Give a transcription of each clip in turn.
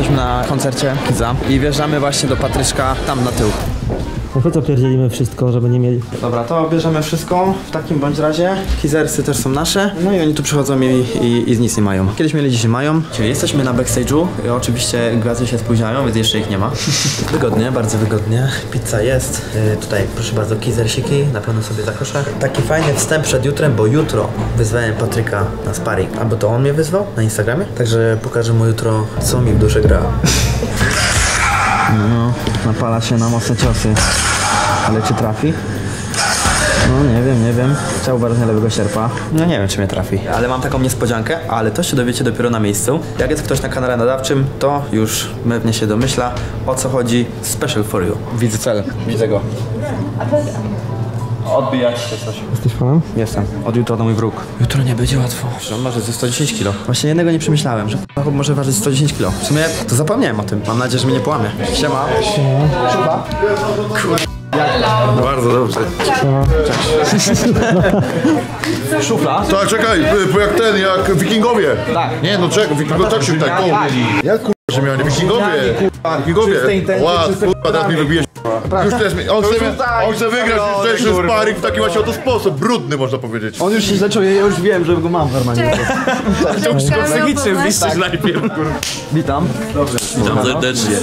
jesteśmy na koncercie Kiza i wjeżdżamy właśnie do Patryszka tam na tył. No po co pierdzielimy wszystko, żeby nie mieli? Dobra, to bierzemy wszystko, w takim bądź razie. Kizersy też są nasze, no i oni tu przychodzą i nic nie mają. Kiedyś mieli, dzisiaj mają. Czyli jesteśmy na backstage'u, oczywiście gwiazdy się spóźniają, więc jeszcze ich nie ma. Wygodnie, bardzo wygodnie. Pizza jest. Tutaj proszę bardzo, kizersiki, na pewno sobie zakoszę. Taki fajny wstęp przed jutrem, bo jutro wyzwałem Patryka na sparring. Albo to on mnie wyzwał na Instagramie, także pokażę mu jutro, co mi w duszy gra. No, napala się na mocne ciosy, ale czy trafi? No nie wiem. Trzeba uważać na lewego sierpa. No nie wiem, czy mnie trafi. Ale mam taką niespodziankę, ale to się dowiecie dopiero na miejscu. Jak jest ktoś na kanale nadawczym, to już pewnie się domyśla, o co chodzi. Special for you. Widzę cel, widzę go. Odbijać się coś. Jesteś panem? Jestem. Od jutra to mój wróg. Jutro nie będzie łatwo. On waży ze 110 kg. Właśnie jednego nie przemyślałem, że chłop może ważyć 110 kg. W sumie to zapomniałem o tym. Mam nadzieję, że mnie nie połamie. Siema. Siema. Bardzo dobrze. Siema. Cześć. Szufla? Tak, czekaj, jak ten, jak wikingowie. Tak. Nie, no czekaj, wikingowie tak się tak pomyli. Jak kurwa, że miał nie wikingowie? Wikingowie. Ład, kurwa, teraz mi wybijesz. Już on chce wygrać dzisiejszy sparring w taki właśnie oto sposób, brudny można powiedzieć. On już się zaczął, ja już wiem, że go mam normalnie. To już strategicznie zniszczyć najpierw. Witam. Dobrze. Witam serdecznie.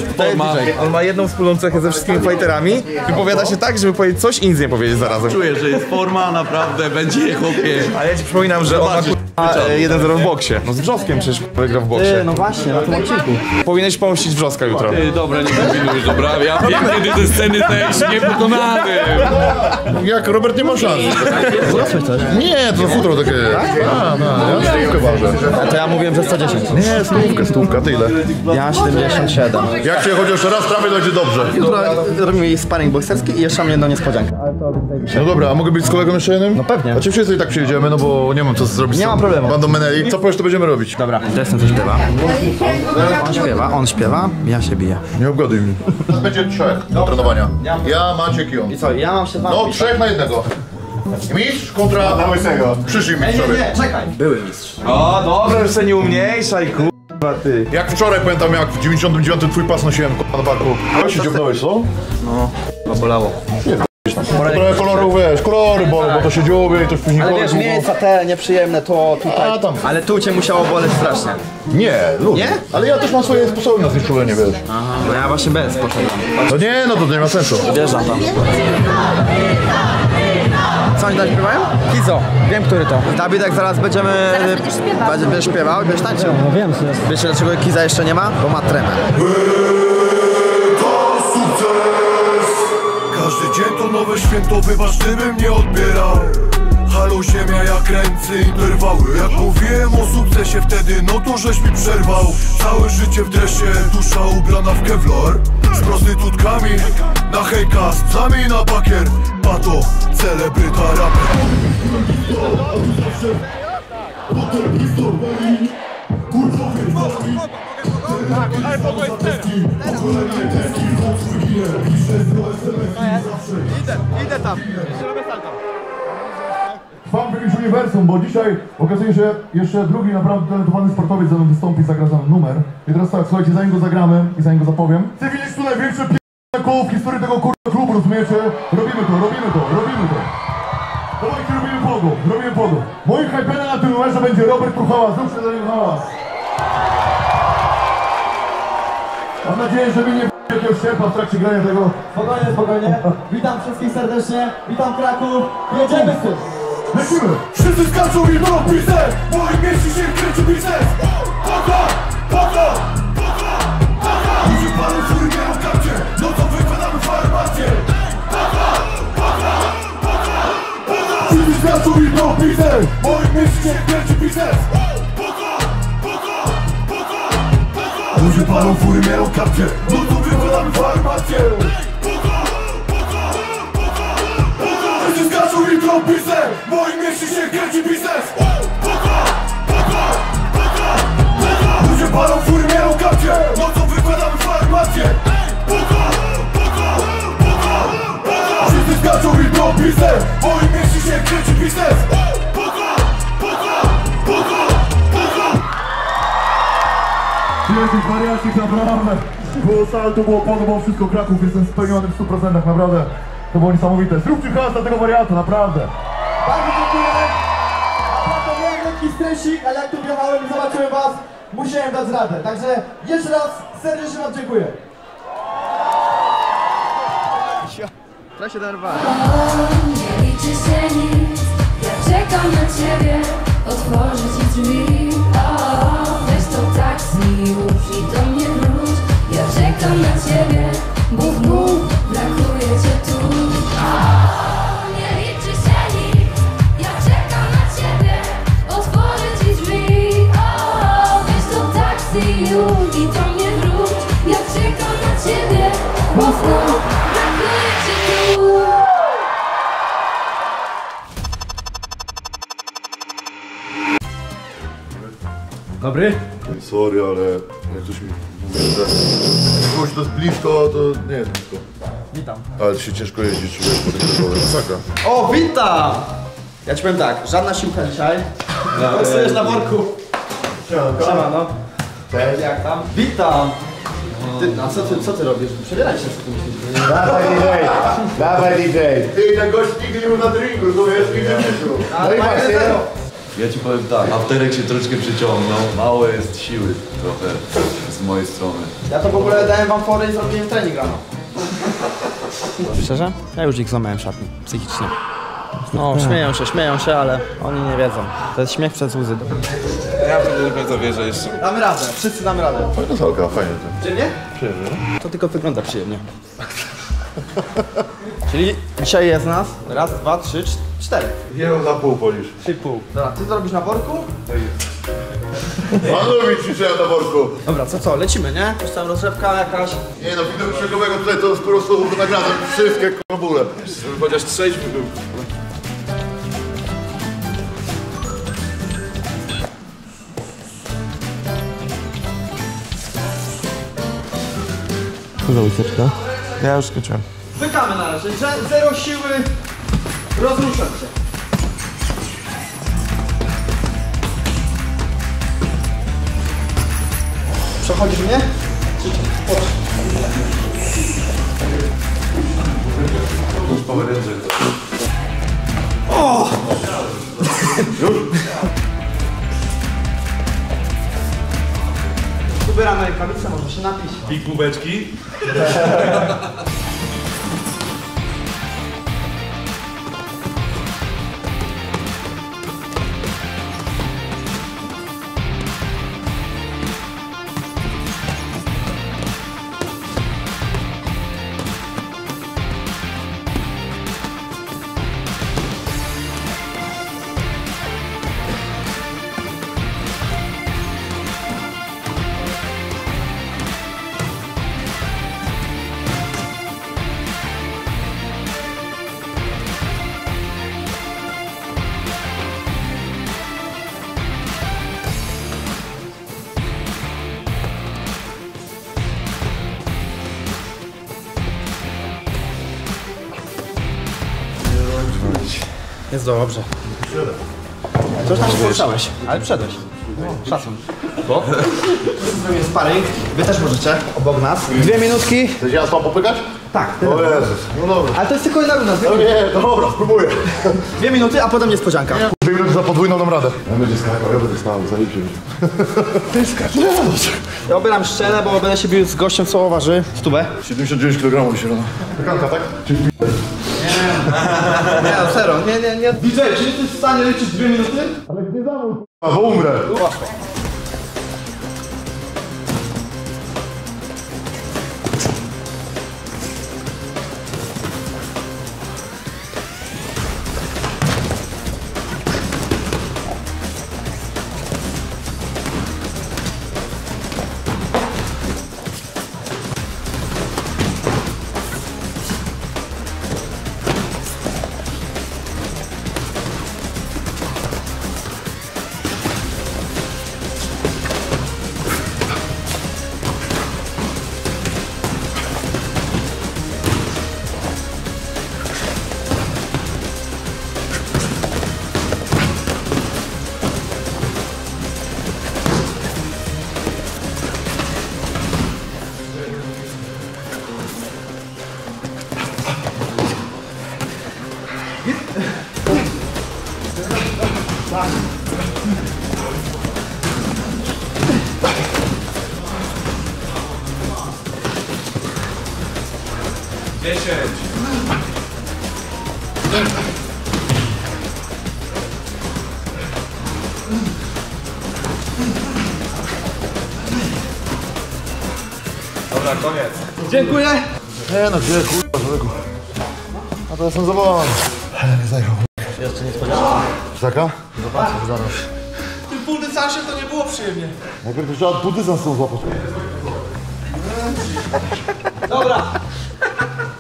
On ma jedną wspólną cechę ze wszystkimi fighterami. Wypowiada się tak, żeby powiedzieć coś i nic nie powiedzieć zarazem. Czuję, że jest forma, naprawdę, będzie chłopie. Ale ja ci przypominam, że on ma 1-0 w boksie. No z Brzoskiem przecież wygra w boksie. No właśnie, na tym odcinku. Powinieneś pomścić Brzoska jutro. Dobra, nie kombinujesz, dobra, ja wiem, kiedy ze sceny też niepokonany. Jak Robert nie ma szans. Wzrosłeś coś? Nie, to futro takie. Ja stówkę ważę. To ja mówiłem, że 110. Nie, stówka, tyle. Ja 77. Jak się chociaż raz trafię, to będzie dobrze. Jutro robimy sparring bokserski i jeszcze mam jedną niespodziankę. No dobra, a mogę być z kolegą jeszcze jednym? No pewnie. A czy wszyscy i tak przyjedziemy, no bo nie mam co zrobić. Nie ma problemu. Będą meneli. Co powiesz, to będziemy robić. Dobra, Destin coś śpiewa. On śpiewa, ja się biję. Nie obgaduj mnie. Będzie trzech do trenowania. Ja, Maciek i on. I co, ja mam się z wami? No, trzech na jednego. Mistrz kontra łysego. Przyszli mistrzowie. Nie, czekaj. Były mistrz. O, dobrze, już się nie umniejszaj, kurwa ty. Jak wczoraj pamiętam, jak w 99 twój pas nosiłem, k***a, na barku. Ale się dziobnąłeś, co? No, chyba bolało. Trochę kolorów, wiesz, kolory bolą, bo to się dziobie i to później kolor. Ale wiesz, miejsca te nieprzyjemne, to tutaj. A, tam. Ale tu cię musiało boleć strasznie. Nie, lubię. Nie? Ale ja też mam swoje sposoby na znieczulenie, wiesz. Aha, no ja właśnie bez poszedłem. No nie, no to nie ma sensu. Wjeżdżam tam. Co oni tam śpiewają? Kizo. Wiem, który to. Dawid, jak zaraz będziesz śpiewał, będziesz tańczył. No wiem, że. Wiecie, dlaczego Kiza jeszcze nie ma? Bo ma tremę. Każdy dzień to nowe święto, wybacz, gdybym nie odbierał. Halo ziemia, jak ręce interwały. Jak mówiłem o sukcesie wtedy, no to żeś mi przerwał. Całe życie w dresie, dusza ubrana w kevlar. Z prostytutkami, na hejka, z psami na bakier. Pato, celebryta raper. Tak, ale po prostu idę tam, jeszcze robię salto. Pan wyliczył uniwersum, bo dzisiaj okazuje się jeszcze drugi naprawdę talentowany sportowiec, zanim wystąpi, zagra za numer. I teraz tak, słuchajcie, zanim go zagramy i zanim go zapowiem. Cywilistu największy p***a koło w historii tego kurwa klubu, rozumiecie? Robimy to. Dawajcie, robimy pogo. Moim hyperem na tym numerze będzie Robert Ruchała, zróbcie za nim hałas. Mam nadzieję, że mi nie b***** jakiegoś sierpa w trakcie grania tego. Spokojnie. Witam wszystkich serdecznie, witam Kraków, jedziemy z tym. Lecimy! Wszyscy skaczą i no biznes! W moim mieści się kręci biznes! Poko! Ludzie palą fury, nie mam kapcie, no to wykładamy w armacie! Poko! Wszyscy skaczą i no biznes! W moim mieści się kręci biznes! Ludzie palą fury, miało kapcie, no to wykładamy w armacie. Wszyscy skaczą i drą biznes, w moim mieście się kręci biznes. Ludzie palą fury, miało kapcie, no to wykładamy w armacie. Wszyscy skaczą i drą biznes, w moim mieście się kręci biznes. jakieś wariacik, naprawdę. Było salto, było pogo, było wszystko Kraków, jestem spełniony w 100%, naprawdę. To było niesamowite. Zróbcie hałas dla tego wariata, naprawdę. Bardzo dziękuję. Naprawdę miałem lekki stresik, ale jak tu wjechałem i zobaczyłem was, musiałem dać radę. Także jeszcze raz serdecznie wam dziękuję. Trzeba się darwać. Nie liczy się nic, ja czekam na ciebie, otworzę ci drzwi. Weź to taksi, już i do mnie wróć. Ja czekam na ciebie, bum bum, brakuje cię tu. Nie liczy się nic, ja czekam na ciebie, otworzę ci drzwi. Weź to taksi, już i do mnie wróć. Ja czekam na ciebie, bum bum. Dobry? Sorry, ale jak ktoś mi mówi, że kogoś to jest blisko, to nie jest blisko. Witam. Ale się ciężko jeździć, człowiek po tej szkole. Saka. O, witam! Ja ci powiem tak, żadna siłka dzisiaj. Stajesz na worku. Siema, no. Cześć. Jak tam? Witam! Ty, a co ty robisz? Przebieraj się z tym. Dawaj DJ! Ty, ten gość nigdy był na drinku, to wiesz, nigdy wyszło. No i właśnie. Ja ci powiem tak, afterek się troszkę przyciągnął, mało jest siły trochę z mojej strony. Ja to w ogóle dałem wam fory i zrobiłem trening rano. Szczerze? Ja już ich złamałem szatni, psychicznie. No, śmieją się, ale oni nie wiedzą. To jest śmiech przez łzy. Ja do końca wierzę jeszcze. Damy radę, wszyscy damy radę. Fajna salka, fajnie to. Przyjemnie? Przyjemnie. To tylko wygląda przyjemnie. Czyli dzisiaj jest nas raz, dwa, trzy, cztery. Wielu za pół polisz. 3,5. Dobra, ty zrobisz na worku? To jest. Manowić ci trzeba na worku. Dobra, co, lecimy, nie? Już tam rozrzewka jakaś. Nie no, widok przegłowego tutaj to po prostu nagradzam wszystkie k***bule. Żeby chociaż trzeźwy był. Co za łyseczka? Ja już skończyłem. Wykamy na razie, zero siły, rozruszam się. Przechodzisz mnie? O! Już? Wybieram rękawice, może się napić. I kubeczki. Jest dobrze. Coś tam się poruszałeś, ale wszedłeś. Szacun. Bo? Zrobimy sparing. Wy też możecie, obok nas. 2 minutki. Chcesz ja mam popykać? Tak. O Jezus, no dobra. Ale to jest tylko jedna runda. No nie, no dobra, spróbuję. 2 minuty, a potem niespodzianka. 2 minuty za podwójną dam radę. Ja będę skakał, ja będę stał, zaliczył. Ty skacz. Ja obieram szczelę, bo będę się bił z gościem, co waży stówę. 79 kg dzisiaj rano. Pekanka, tak? Nie no, serio, nie. DJ, czy jesteś w stanie liczyć 2 minuty? Ale gdzie zamów? A bo umrę. 10. Dobra, koniec. Dziękuję. Nie no, gdzie kurwa, człowieku. A to jestem zawolony. Ale mnie zajechał. Jeszcze nie spodziewałem. Taka? Zobaczysz zaraz. Tym budycarzem to nie było przyjemnie. Najpierw trzeba od budyca z tą złapać. Dobra.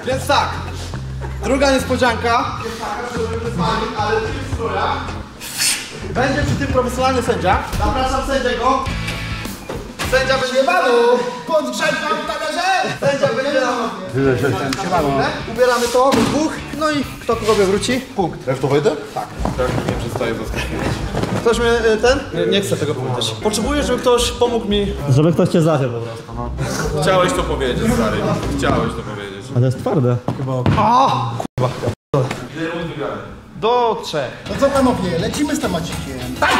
Więc tak. Druga niespodzianka. Jest taka, że będzie wyzwanie, ale ty w strojach. Będzie przy tym profesjonalny sędzia. Zapraszam sędziego. Sędzia będzie panu. Podgrzać wam talerze. Sędzia będzie na mnie. Ubieramy to w dwóch. No i kto kogo wróci? Punkt. Jak to wejdę? Tak. Tak, nie przestaję zaskakiwać. Ktoś mnie ten? Nie chcę tego powiedzieć. Potrzebuję, żeby ktoś pomógł mi. Żeby ktoś cię zarył po prostu. Chciałeś to powiedzieć, stary. Chciałeś to powiedzieć. Ale jest twarde. Chyba. A! Kurwa. Do 3. No co panowie, lecimy z temacikiem. Tak!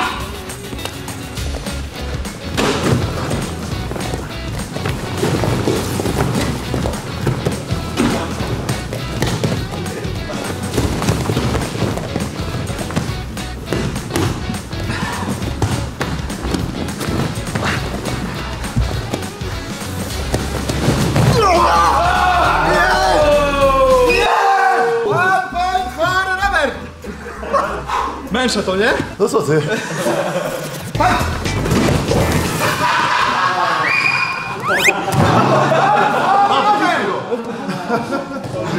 Męża to, nie? No co ty? Patrz!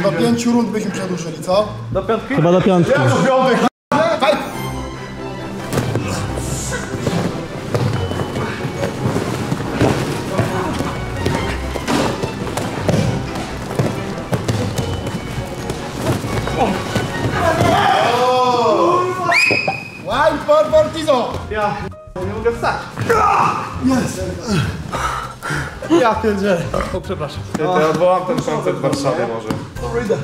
Do 5 rund byśmy przedłużyli, co? Do 5? Chyba do 5. Ja do 5! Ja nie mogę wstać. Jest! Ja pierdzielę. O, przepraszam. Ja odwołam ten koncert w Warszawie może. Dobra, idę.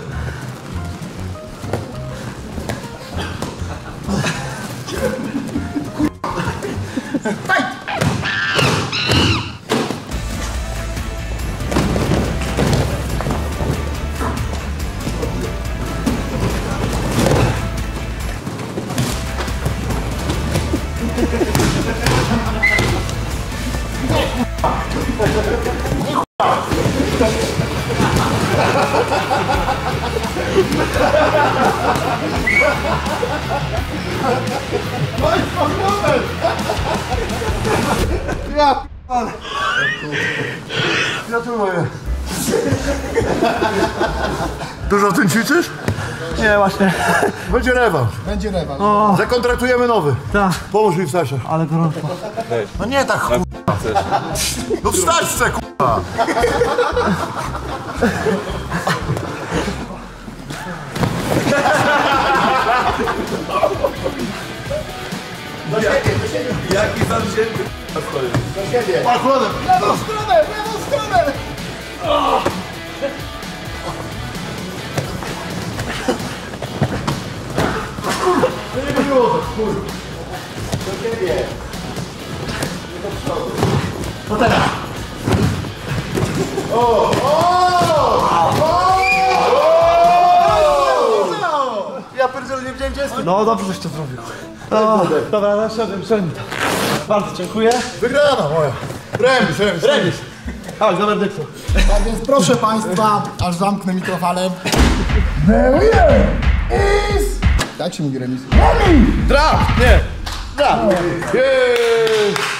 Dużo w tym ćwiczysz? Nie, właśnie. Będzie rewanż. Będzie rewanż. O. Zakontraktujemy nowy. Tak. Połóż mi wstać. Ale gorąco. No nie tak k***a. No wstać se k***a. Do siebie, do siebie. Jaki zawzięty k***a stoi. Do siebie. W lewą stronę, w lewą stronę. O. Nie było to, kurwa. Do ciebie. Nie do przodu. No teraz. O! O! O! Ja pierdzielę, nie wiedziałem, gdzie jestem. No dobrze, żeś to zrobił. Dobra, na siodem to. Bardzo dziękuję. Wygrana moja. Remis. Chodź, do werdyktu. Tak więc proszę państwa, aż zamknę mikrofalę. Wyje! Is! Tak się mówi remis. Draft! Nie! Draft!